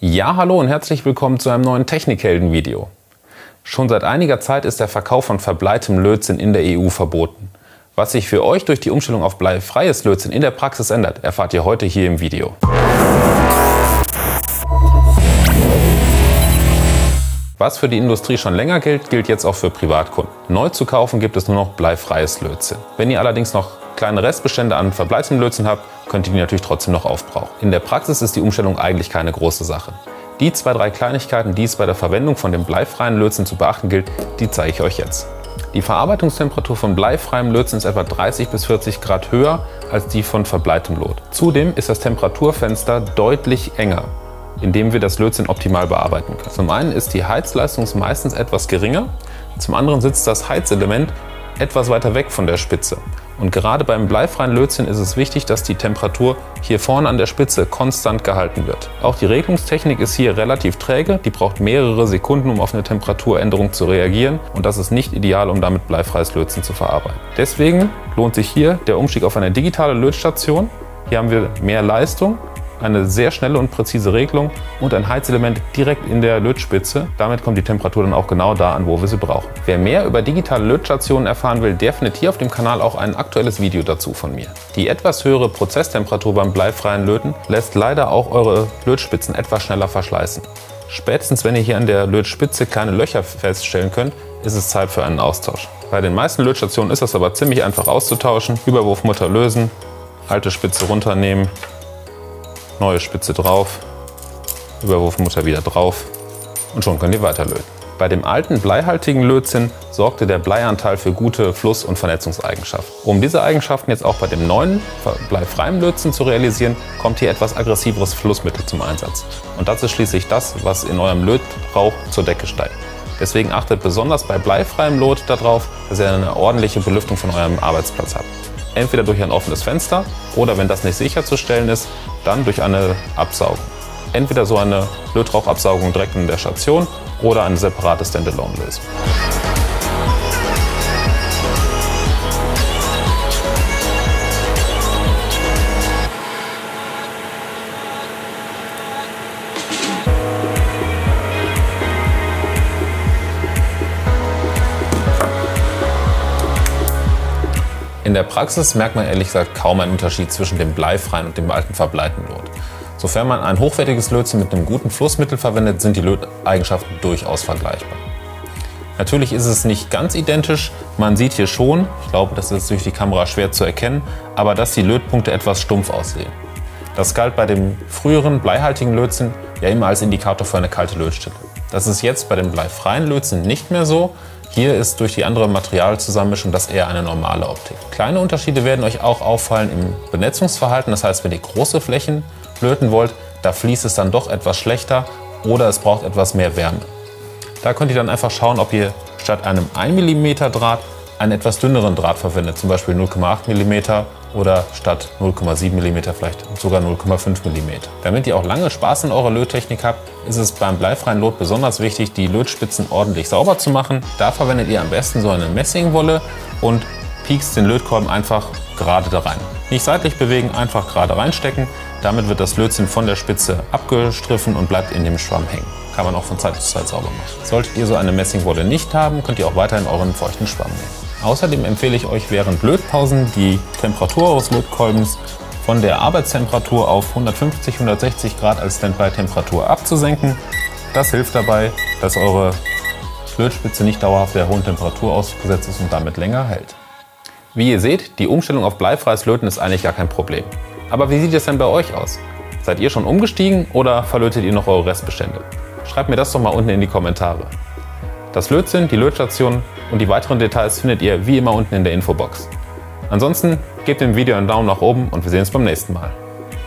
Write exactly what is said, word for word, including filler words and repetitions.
Ja, hallo und herzlich willkommen zu einem neuen Technikhelden-Video. Schon seit einiger Zeit ist der Verkauf von verbleitem Lötzinn in der E U verboten. Was sich für euch durch die Umstellung auf bleifreies Lötzinn in der Praxis ändert, erfahrt ihr heute hier im Video. Was für die Industrie schon länger gilt, gilt jetzt auch für Privatkunden. Neu zu kaufen gibt es nur noch bleifreies Lötzinn. Wenn ihr allerdings noch kleine Restbestände an verbleitem Lötzinn habt, könnt ihr die natürlich trotzdem noch aufbrauchen. In der Praxis ist die Umstellung eigentlich keine große Sache. Die zwei, drei Kleinigkeiten, die es bei der Verwendung von dem bleifreien Lötzinn zu beachten gilt, die zeige ich euch jetzt. Die Verarbeitungstemperatur von bleifreiem Lötzinn ist etwa dreißig bis vierzig Grad höher als die von verbleitem Lot. Zudem ist das Temperaturfenster deutlich enger, indem wir das Lötzinn optimal bearbeiten können. Zum einen ist die Heizleistung meistens etwas geringer, zum anderen sitzt das Heizelement etwas weiter weg von der Spitze. Und gerade beim bleifreien Lötzinn ist es wichtig, dass die Temperatur hier vorne an der Spitze konstant gehalten wird. Auch die Regelungstechnik ist hier relativ träge, die braucht mehrere Sekunden, um auf eine Temperaturänderung zu reagieren, und das ist nicht ideal, um damit bleifreies Lötzinn zu verarbeiten. Deswegen lohnt sich hier der Umstieg auf eine digitale Lötstation. Hier haben wir mehr Leistung, eine sehr schnelle und präzise Regelung und ein Heizelement direkt in der Lötspitze. Damit kommt die Temperatur dann auch genau da an, wo wir sie brauchen. Wer mehr über digitale Lötstationen erfahren will, der findet hier auf dem Kanal auch ein aktuelles Video dazu von mir. Die etwas höhere Prozesstemperatur beim bleifreien Löten lässt leider auch eure Lötspitzen etwas schneller verschleißen. Spätestens wenn ihr hier an der Lötspitze kleine Löcher feststellen könnt, ist es Zeit für einen Austausch. Bei den meisten Lötstationen ist das aber ziemlich einfach auszutauschen. Überwurfmutter lösen, alte Spitze runternehmen, neue Spitze drauf, Überwurfmutter wieder drauf und schon könnt ihr weiterlöten. Bei dem alten bleihaltigen Lötzinn sorgte der Bleianteil für gute Fluss- und Vernetzungseigenschaften. Um diese Eigenschaften jetzt auch bei dem neuen bleifreien Lötzinn zu realisieren, kommt hier etwas aggressiveres Flussmittel zum Einsatz. Und das ist schließlich das, was in eurem Lötbrauch zur Decke steigt. Deswegen achtet besonders bei bleifreiem Lot darauf, dass ihr eine ordentliche Belüftung von eurem Arbeitsplatz habt. Entweder durch ein offenes Fenster oder, wenn das nicht sicherzustellen ist, dann durch eine Absaugung. Entweder so eine Lötrauchabsaugung direkt in der Station oder eine separate Standalone-Lösung. In der Praxis merkt man ehrlich gesagt kaum einen Unterschied zwischen dem bleifreien und dem alten verbleiten Lot. Sofern man ein hochwertiges Lötzinn mit einem guten Flussmittel verwendet, sind die Löteigenschaften durchaus vergleichbar. Natürlich ist es nicht ganz identisch, man sieht hier schon, ich glaube, das ist durch die Kamera schwer zu erkennen, aber dass die Lötpunkte etwas stumpf aussehen. Das galt bei dem früheren bleihaltigen Lötzinn ja immer als Indikator für eine kalte Lötstelle. Das ist jetzt bei dem bleifreien Lötzinn nicht mehr so. Hier ist durch die andere Materialzusammenmischung das eher eine normale Optik. Kleine Unterschiede werden euch auch auffallen im Benetzungsverhalten. Das heißt, wenn ihr große Flächen löten wollt, da fließt es dann doch etwas schlechter oder es braucht etwas mehr Wärme. Da könnt ihr dann einfach schauen, ob ihr statt einem ein Millimeter Draht einen etwas dünneren Draht verwendet, zum Beispiel null Komma acht Millimeter oder statt null Komma sieben Millimeter vielleicht sogar null Komma fünf Millimeter. Damit ihr auch lange Spaß an eurer Löttechnik habt, ist es beim bleifreien Lot besonders wichtig, die Lötspitzen ordentlich sauber zu machen. Da verwendet ihr am besten so eine Messingwolle und piekst den Lötkolben einfach gerade da rein. Nicht seitlich bewegen, einfach gerade reinstecken. Damit wird das Lötzinn von der Spitze abgestriffen und bleibt in dem Schwamm hängen. Kann man auch von Zeit zu Zeit sauber machen. Solltet ihr so eine Messingwolle nicht haben, könnt ihr auch weiterhin euren feuchten Schwamm nehmen. Außerdem empfehle ich euch während Lötpausen die Temperatur eures Lötkolbens von der Arbeitstemperatur auf hundertfünfzig, hundertsechzig Grad als Standby-Temperatur abzusenken. Das hilft dabei, dass eure Lötspitze nicht dauerhaft der hohen Temperatur ausgesetzt ist und damit länger hält. Wie ihr seht, die Umstellung auf bleifreies Löten ist eigentlich gar kein Problem. Aber wie sieht es denn bei euch aus? Seid ihr schon umgestiegen oder verlötet ihr noch eure Restbestände? Schreibt mir das doch mal unten in die Kommentare. Das Lötzinn, die Lötstation und die weiteren Details findet ihr wie immer unten in der Infobox. Ansonsten gebt dem Video einen Daumen nach oben und wir sehen uns beim nächsten Mal.